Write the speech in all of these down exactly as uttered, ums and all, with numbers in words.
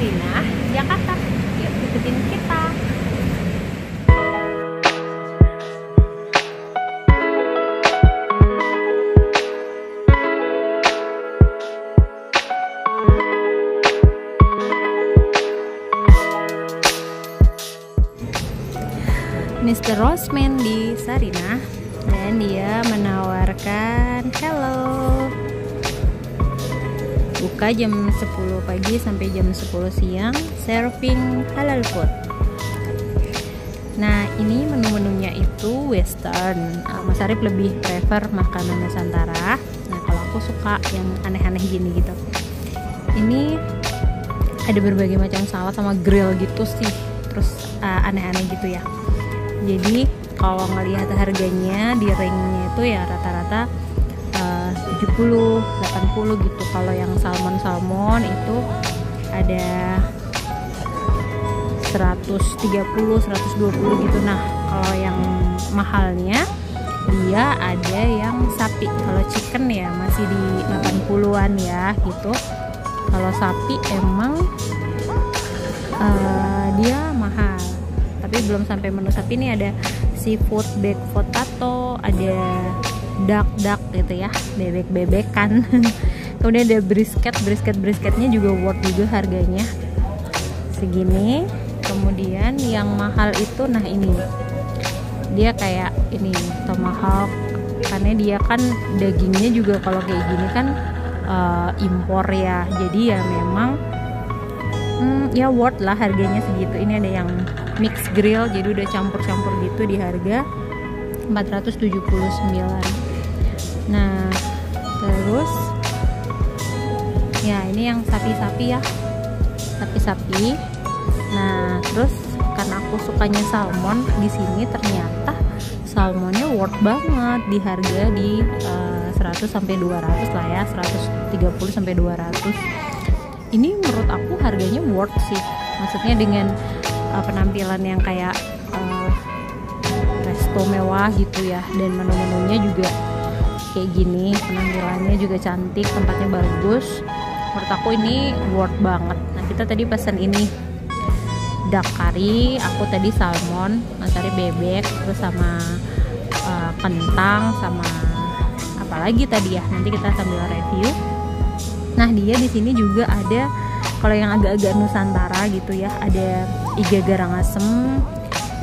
Sarinah, Jakarta. Yuk ikutin kita. mister Roastman di Sarinah, dan dia menawarkan hello buka jam sepuluh pagi sampai jam sepuluh siang, serving halal food. Nah, ini menu-menunya itu western. Mas Arif lebih prefer makanan Nusantara. Nah, kalau aku suka yang aneh-aneh gini gitu. Ini ada berbagai macam salad sama grill gitu sih, terus aneh-aneh uh, gitu ya. Jadi kalau ngelihat harganya di ringnya itu ya rata-rata uh, tujuh puluh delapan puluh gitu. Kalau yang salmon-salmon itu ada seratus tiga puluh seratus dua puluh gitu. Nah, kalau yang mahalnya dia ada yang sapi. Kalau chicken ya masih di delapan puluhan ya gitu. Kalau sapi emang uh, dia mahal. Tapi belum sampai menu sapi, ini ada seafood bag potato, ada duck-duck gitu ya, bebek-bebekan. Kemudian ada brisket, brisket-brisketnya juga worth juga harganya segini. Kemudian yang mahal itu, nah ini dia kayak ini tomahawk, karena dia kan dagingnya juga kalau kayak gini kan uh, impor ya, jadi ya memang hmm, ya worth lah harganya segitu. Ini ada yang mix grill, jadi udah campur-campur gitu, di harga empat ratus tujuh puluh sembilan. Nah, terus ya ini yang sapi-sapi ya, sapi-sapi. Nah, terus karena aku sukanya salmon, di sini ternyata salmonnya worth banget di harga di uh, seratus sampai dua ratus lah ya, seratus tiga puluh sampai dua ratus. Ini menurut aku harganya worth sih. Maksudnya dengan Uh, penampilan yang kayak uh, resto mewah gitu ya, dan menu-menunya juga kayak gini, penampilannya juga cantik, tempatnya bagus. Menurut aku ini worth banget. Nah, kita tadi pesan ini duck curry, aku tadi salmon, Mas Ari bebek, terus sama uh, kentang, sama apalagi tadi ya, nanti kita sambil review. Nah, dia di sini juga ada, kalau yang agak-agak Nusantara gitu ya, ada iga garang asem,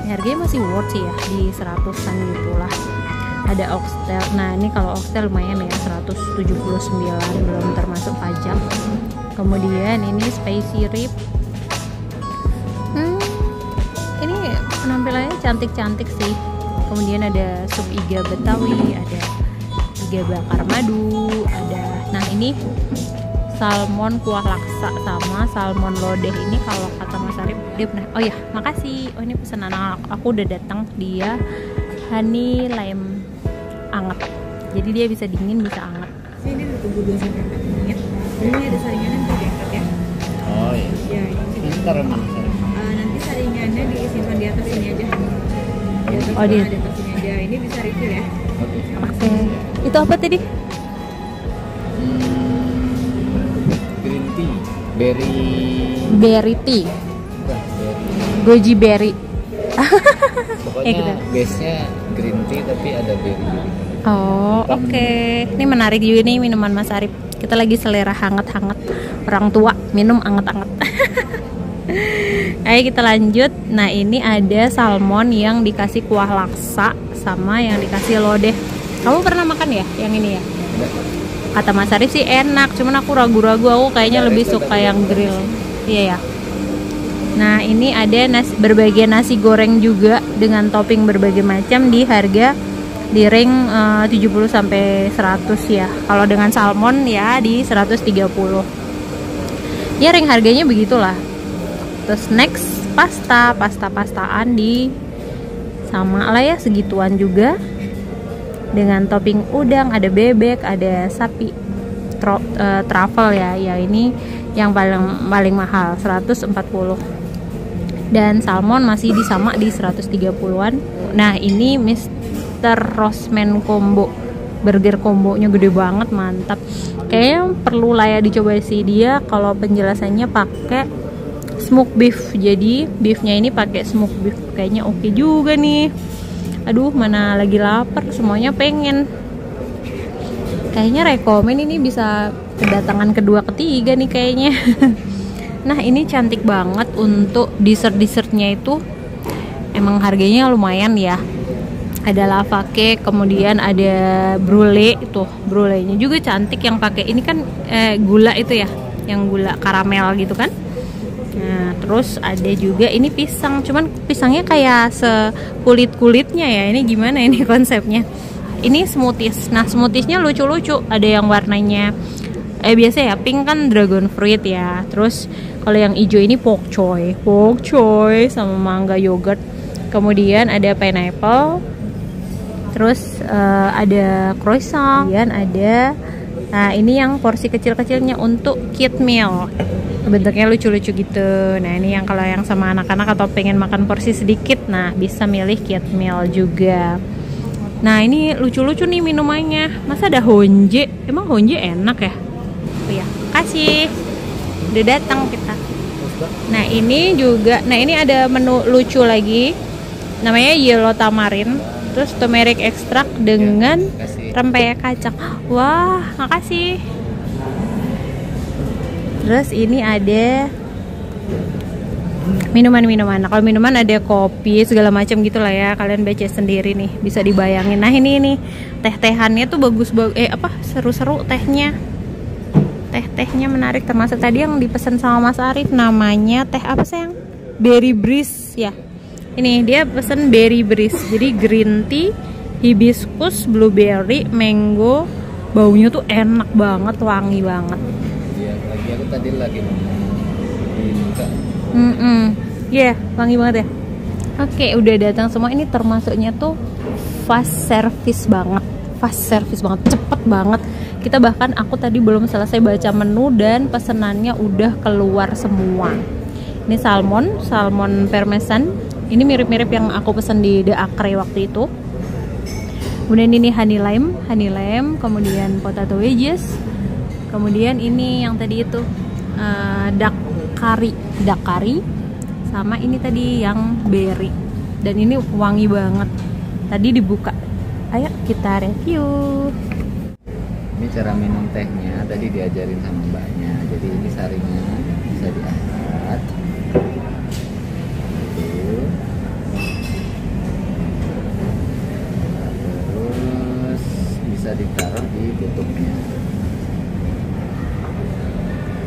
harganya masih worth sih ya, di seratusan gitulah. Ada oxtail, nah ini kalau oxtail lumayan ya, seratus tujuh puluh sembilan belum termasuk pajak. Kemudian ini spicy rib, hmm, ini penampilannya cantik-cantik sih. Kemudian ada sup iga betawi, ada iga bakar madu, ada, nah ini salmon kuah laksa sama salmon lodeh. Ini kalau kata Mas Arif dia pernah, oh ya makasih, oh ini pesanan aku udah datang, dia honey lime anget, jadi dia bisa dingin bisa anget. Ini ditunggu dua sampai empat menit, ini ada saringannya untuk diangkat ya. Oh iya, ya, ini ntar emang uh, nanti saringannya disimpan di atas sini aja, di atas, oh, di atas sini aja, ini bisa refill ya. Oke, okay. Okay. Itu apa tadi? Berry, berry tea, goji berry. Pokoknya base-nya green tea tapi ada berry. Oh, oke. Okay. Ini menarik juga nih minuman Mas Arif. Kita lagi selera hangat-hangat, orang tua minum anget-anget. Ayo kita lanjut. Nah, ini ada salmon yang dikasih kuah laksa sama yang dikasih lodeh. Kamu pernah makan ya yang ini ya? Kata Mas Arif sih enak, cuman aku ragu-ragu, aku kayaknya ya, lebih suka yang grill. Iya ya. Nah, ini ada nasi, berbagai nasi goreng juga dengan topping berbagai macam, di harga di ring uh, tujuh puluh sampai seratus ya. Kalau dengan salmon ya di seratus tiga puluh. Ya, ring harganya begitulah. Terus next pasta, pasta-pastaan di sama lah ya, segituan juga, dengan topping udang, ada bebek, ada sapi, tro, uh, truffle ya. Ya ini yang paling paling mahal seratus empat puluh, dan salmon masih di sama di seratus tiga puluhan. Nah, ini mister Roastman combo, burger combonya gede banget, mantap. Kayaknya perlu lah ya dicoba sih. Dia kalau penjelasannya pakai smoke beef. Jadi beefnya ini pakai smoke beef. Kayaknya oke juga nih. Aduh, mana lagi lapar, semuanya pengen. Kayaknya rekomen ini bisa kedatangan kedua ketiga nih kayaknya. Nah, ini cantik banget untuk dessert-dessertnya itu. Emang harganya lumayan ya. Ada lava cake, kemudian ada brulee, tuh brulee-nya juga cantik yang pakai ini kan eh, gula itu ya, yang gula karamel gitu kan. Nah, terus ada juga ini pisang, cuman pisangnya kayak sekulit-kulitnya ya. Ini gimana ini konsepnya? Ini smoothies. Nah, smoothiesnya lucu-lucu. Ada yang warnanya eh biasa ya, pink kan dragon fruit ya. Terus kalau yang hijau ini pokcoy, pokcoy sama mangga yogurt. Kemudian ada pineapple. Terus uh, ada croissant. Kemudian ada, nah ini yang porsi kecil-kecilnya untuk kid meal. Bentuknya lucu-lucu gitu. Nah, ini yang kalau yang sama anak-anak atau pengen makan porsi sedikit, nah bisa milih kid meal juga. Nah, ini lucu-lucu nih minumannya. Masa ada honje? Emang honje enak ya? Oh ya, kasih. Udah datang kita. Nah, ini juga. Nah, ini ada menu lucu lagi. Namanya yellow tamarin, terus turmeric extract dengan ya, rempeyek kacang. Wah, makasih. Terus ini ada minuman-minuman. Nah, kalau minuman ada kopi segala macam gitulah ya. Kalian baca sendiri nih, bisa dibayangin. Nah, ini nih teh-tehannya tuh bagus bagus eh apa seru-seru tehnya. Teh-tehnya menarik, termasuk tadi yang dipesan sama Mas Arif, namanya teh apa sayang? Berry breeze ya. Ini dia pesen berry breeze. Jadi green tea, hibiscus, blueberry, mango. Baunya tuh enak banget, wangi banget. Iya, lagi aku tadi lagi Mm -mm. ya yeah, wangi banget ya. Oke, okay, udah datang semua. Ini termasuknya tuh fast service banget, fast service banget, cepet banget. Kita bahkan aku tadi belum selesai baca menu dan pesenannya udah keluar semua. Ini salmon, salmon parmesan. Ini mirip-mirip yang aku pesen di The Acre waktu itu. Kemudian ini honey lime, honey lime. Kemudian potato wedges. Kemudian ini yang tadi itu uh, duck kari, duck kari, sama ini tadi yang berry, dan ini wangi banget. Tadi dibuka, ayo kita review. Ini cara minum tehnya, tadi diajarin sama mbaknya. Jadi ini saringnya bisa diangkat. Terus bisa ditaruh di tutupnya.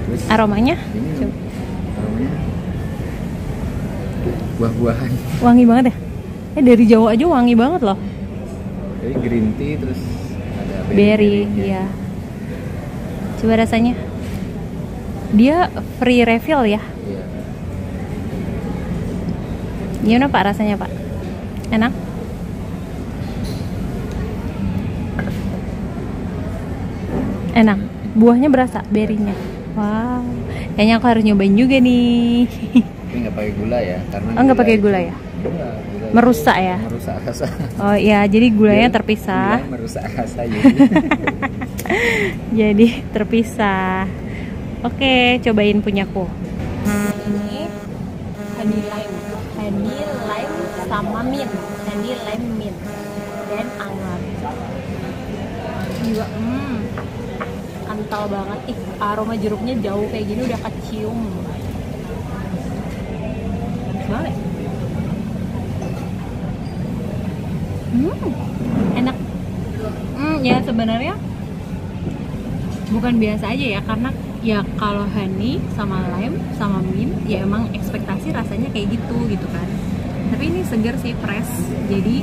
Terus aromanya? Ini buah-buahan, wangi banget ya. Eh, dari jauh aja wangi banget loh. Jadi green tea terus ada berry, ya. Coba rasanya. Dia free refill ya. Iya. Gimana Pak rasanya Pak? Enak? Enak. Buahnya berasa, berry-nya. Wow. Kayaknya aku harus nyobain juga nih. Tapi nggak pakai gula ya, karena oh, nggak pakai gula ya, gula, gula merusak ya, merusak rasa. Oh iya, jadi gulanya gula, terpisah. Gula merusak rasa jadi. Jadi terpisah. Oke, cobain punyaku. Ini honey lime, honey lime sama mint, honey lime mint dan anget. Iya, hmm, kental banget. Ih, aroma jeruknya jauh kayak gini udah kecium. Hmm, enak. Hmm, ya sebenarnya bukan biasa aja ya, karena ya kalau honey sama lime sama mint ya emang ekspektasi rasanya kayak gitu gitu kan. Tapi ini seger sih, fresh. Jadi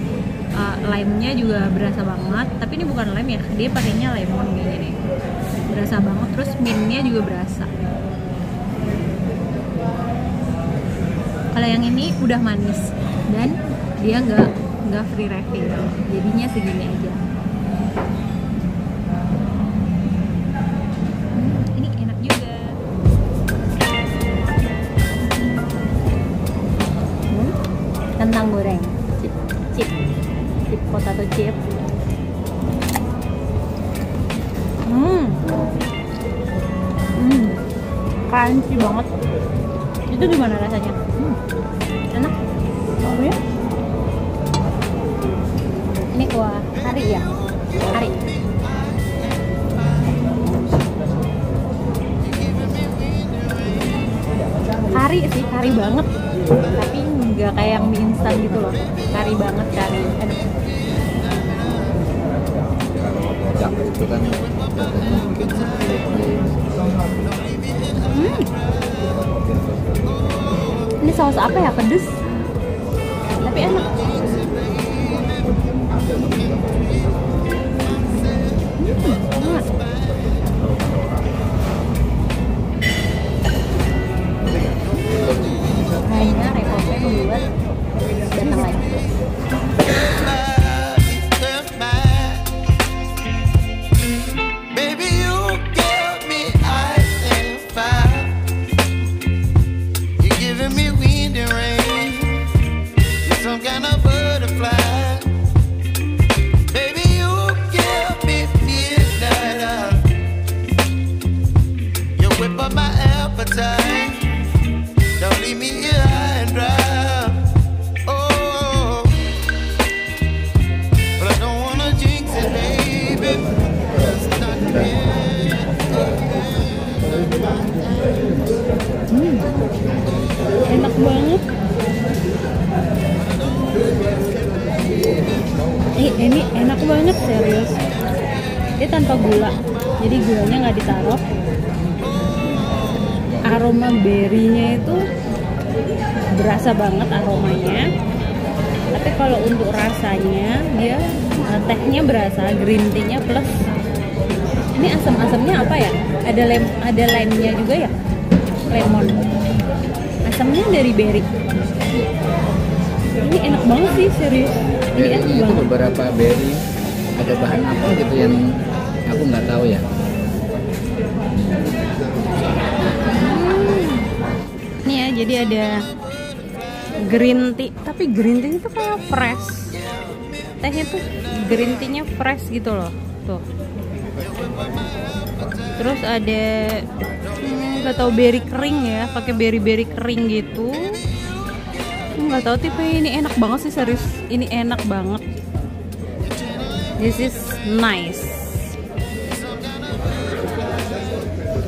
uh, lime-nya juga berasa banget. Tapi ini bukan lime ya, dia pakainya lemon kayak gini. Berasa banget. Terus mintnya juga berasa. Kalau yang ini udah manis dan dia nggak nggak free refill, jadinya segini aja. Hmm, ini enak juga. Hmm, kentang goreng, chip, chip, chip potato chip. Hmm, hmm, crunchy banget. Itu gimana rasanya? Hmm. Enak? Oh, ya? Ini kuah kari ya? Kari. Kari sih, kari banget. Tapi nggak kayak yang mie instan gitu loh. Kari banget, kari. Enak. Itu kan mungkin seperti hmm. Ini saus apa ya? Pedes tapi enak. hmm, enak. Kayaknya repotnya membuat datang lagi. Ini enak banget, serius. Dia tanpa gula, jadi gulanya nggak ditaruh. Aroma berry-nya itu berasa banget aromanya. Tapi kalau untuk rasanya, dia tehnya berasa, green tea-nya plus. Ini asam-asamnya apa ya? Ada lem, ada lime-nya juga ya? Lemon. Asamnya dari berry. Ini enak banget sih, serius. Ini enak banget. Beberapa berry, ada bahan apa gitu yang aku nggak tahu ya. Hmm. Ini ya, jadi ada green tea, tapi green tea itu kayak fresh. Tehnya tuh green tea-nya fresh gitu loh, tuh. Terus ada nggak hmm, tahu berry kering ya, pakai berry-berry kering gitu. Nggak tahu tipe ini enak banget sih, serius. Ini enak banget. This is nice.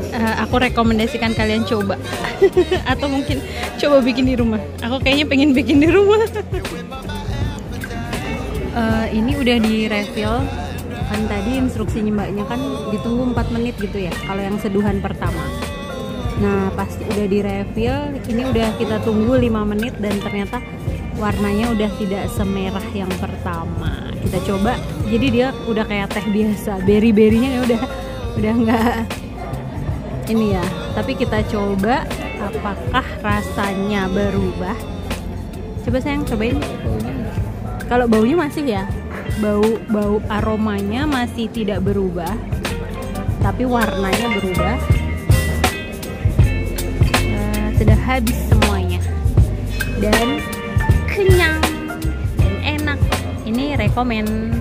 Uh, aku rekomendasikan kalian coba. Atau mungkin coba bikin di rumah. Aku kayaknya pengen bikin di rumah. uh, ini udah di refill. Kan tadi instruksinya mbaknya kan ditunggu empat menit gitu ya. Kalau yang seduhan pertama. Nah, pas udah di refill, ini udah kita tunggu lima menit dan ternyata warnanya udah tidak semerah yang pertama. Kita coba, jadi dia udah kayak teh biasa. Berry-berrynya udah udah nggak ini ya. Tapi kita coba apakah rasanya berubah. Coba sayang, cobain. Kalau baunya masih ya, bau bau aromanya masih tidak berubah, tapi warnanya berubah. Sudah habis semuanya dan kenyang dan enak. Ini rekomen.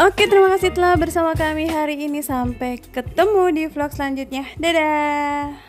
Oke, terima kasih telah bersama kami hari ini. Sampai ketemu di vlog selanjutnya. Dadah.